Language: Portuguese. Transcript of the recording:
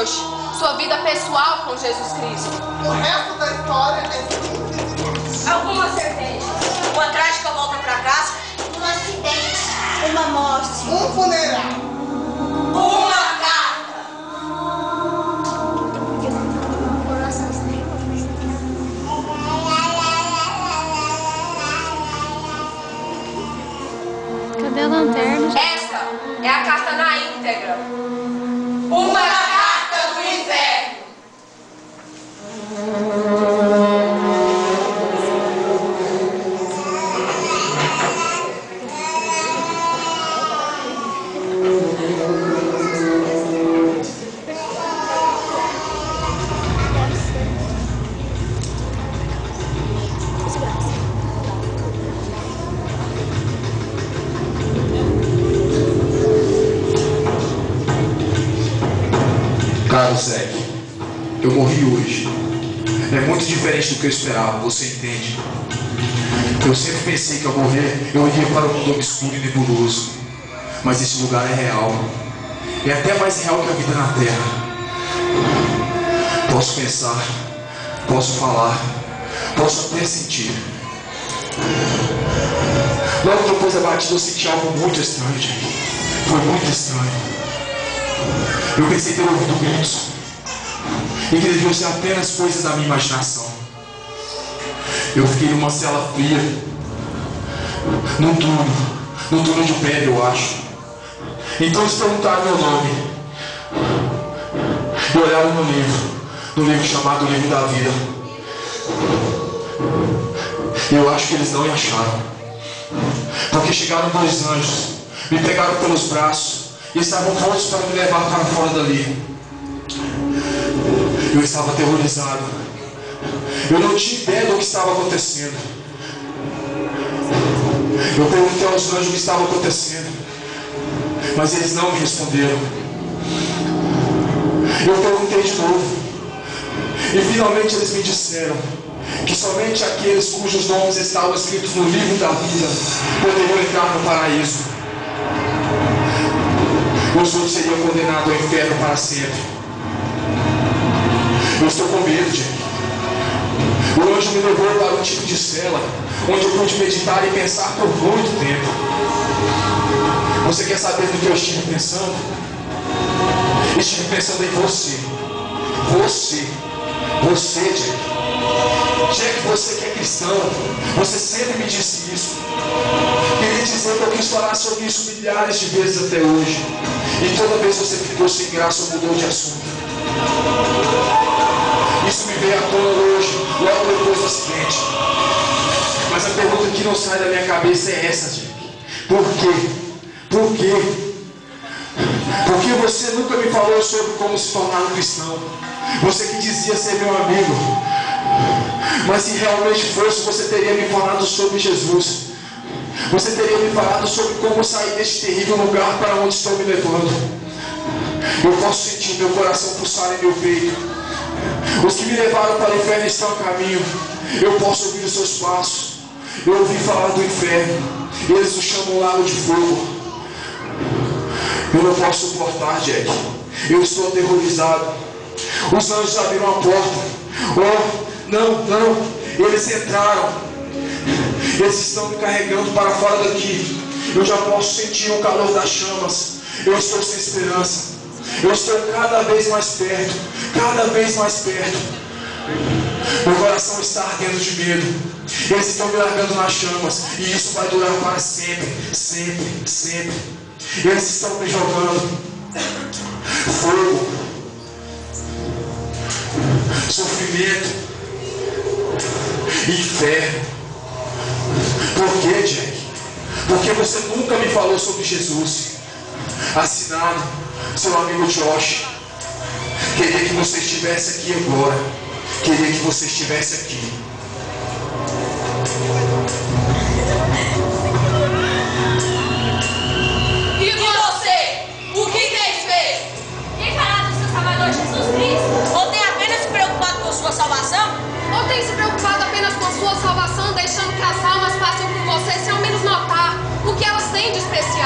Deus, sua vida pessoal com Jesus Cristo. O resto da história é simples. Algumas cervejas, uma trágica volta pra casa, um acidente, uma morte, um funeral, uma carta. Cadê a lanterna? Essa é a carta na íntegra. Uma Jack, eu morri hoje. É muito diferente do que eu esperava, você entende? Eu sempre pensei que ao morrer eu iria para um mundo obscuro e nebuloso, mas esse lugar é real. É até mais real que a vida na Terra. Posso pensar, posso falar, posso até sentir. Logo depois da batida eu senti algo muito estranho, Jack. Foi muito estranho. Eu pensei ter ouvido gritos e que deviam ser apenas coisas da minha imaginação. Eu fiquei numa cela fria, num túmulo de pedra, eu acho. Então eles perguntaram meu nome. Eu olhava no livro chamado Livro da Vida. Eu acho que eles não me acharam, porque chegaram dois anjos, me pegaram pelos braços e estavam prontos para me levar para fora dali. Eu estava aterrorizado. Eu não tinha ideia do que estava acontecendo. Eu perguntei aos anjos o que estava acontecendo, mas eles não me responderam. Eu perguntei de novo, e finalmente eles me disseram que somente aqueles cujos nomes estavam escritos no livro da vida poderiam entrar no paraíso. Os outros seriam condenados ao inferno para sempre. Eu estou com medo, Jack. O anjo me levou para um tipo de cela onde eu pude meditar e pensar por muito tempo. Você quer saber do que eu estive pensando? Estive pensando em você. Você, Jack. Jack, você que é cristão, você sempre me disse isso. Queria dizer que eu quis falar sobre isso milhares de vezes até hoje. E toda vez você ficou sem graça ou mudou de assunto. Isso me veio à tona hoje, logo depois do acidente. Mas a pergunta que não sai da minha cabeça é essa, Jack. Por quê? Por quê? Por que você nunca me falou sobre como se tornar um cristão? Você que dizia ser meu amigo. Mas se realmente fosse, você teria me falado sobre Jesus. Você teria me falado sobre como sair deste terrível lugar para onde estou me levando. Eu posso sentir meu coração pulsar em meu peito. Os que me levaram para o inferno estão a caminho. Eu posso ouvir os seus passos. Eu ouvi falar do inferno. Eles o chamam lago de fogo. Eu não posso suportar, Jack. Eu estou aterrorizado. Os anjos abriram a porta. Oh, não. Eles entraram. Eles estão me carregando para fora daqui. Eu já posso sentir o calor das chamas. Eu estou sem esperança. Eu estou cada vez mais perto. Cada vez mais perto. Meu coração está ardendo de medo. Eles estão me largando nas chamas. E isso vai durar para sempre. Sempre. Eles estão me jogando. Fogo. Sofrimento. Inferno. Por que, Jack? Porque você nunca me falou sobre Jesus. Assinado, seu amigo Josh. Queria que você estivesse aqui agora. Queria que você estivesse aqui. E você? O que tem feito? Tem falado do seu Salvador Jesus Cristo? Ou tem apenas se preocupado com sua salvação? Ou tem se preocupado apenas com sua salvação, deixando que as almas passem por você sem ao menos notar o que elas têm de especial?